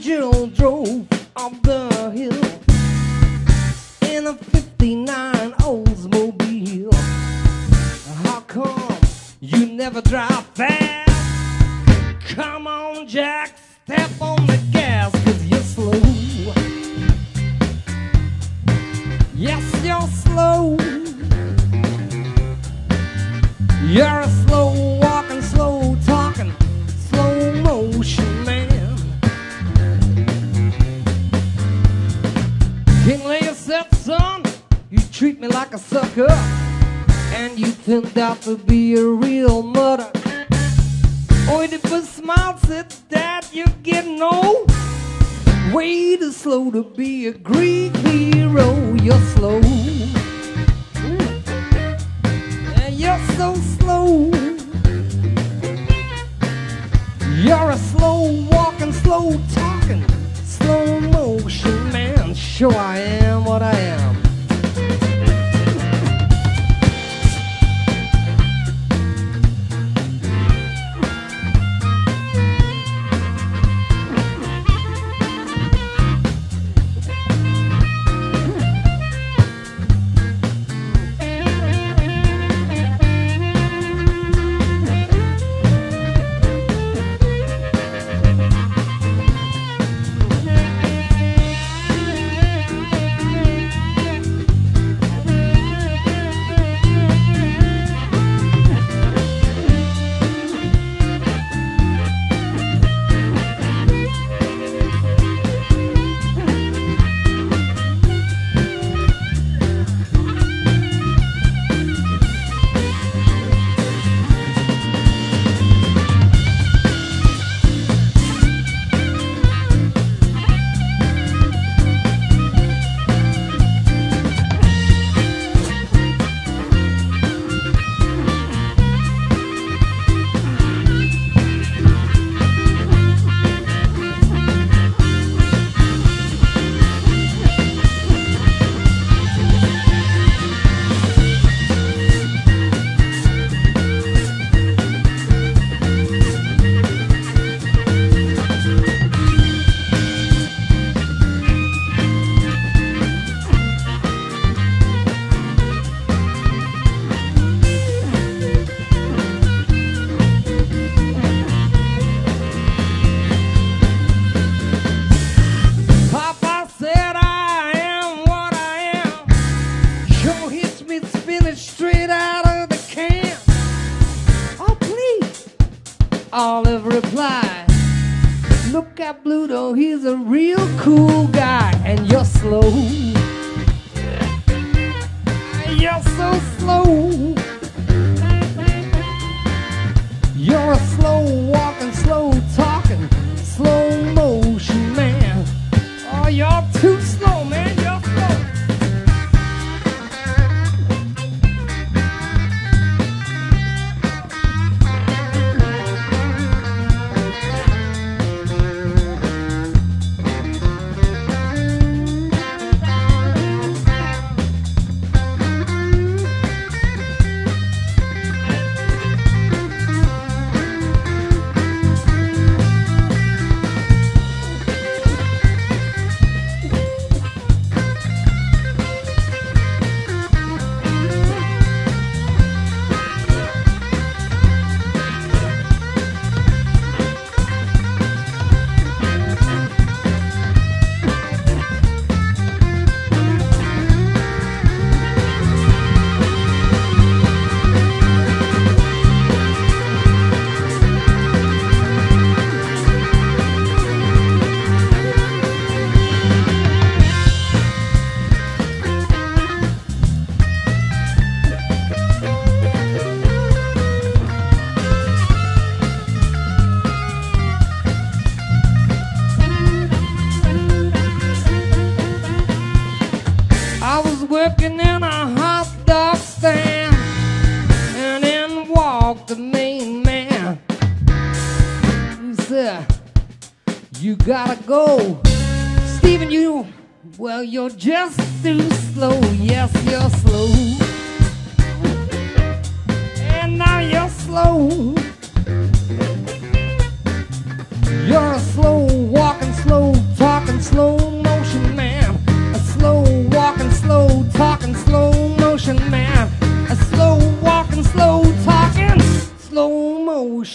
angel drove off the hill in a 59 Oldsmobile. How come you never drive fast? Come on, Jack, step on the gas, 'cause you're slow. Yes, you're slow. You're a slow walking, slow talking, slow motion man. Kinley said, son, you treat me like a sucker, and you turned out to be a real mother. Oedipus smiled, said, Dad, you're getting old. Way too slow to be a Greek hero. You're slow. Yeah, you're so slow. You're a slow walking, slow talking, slow motion man. Sure I am what I am. Olive replied, look at Bluto, he's a real cool guy, and you're slow. You're so slow. You're a slow walking, slow talking, slow motion man. Oh, you're too slow, man. Working in a hot dog stand, and in walked the main man. He said, you gotta go, Steven, you, well, you're just too slow. Yes, you're slow. And now you're slow. You're a slow walking, slow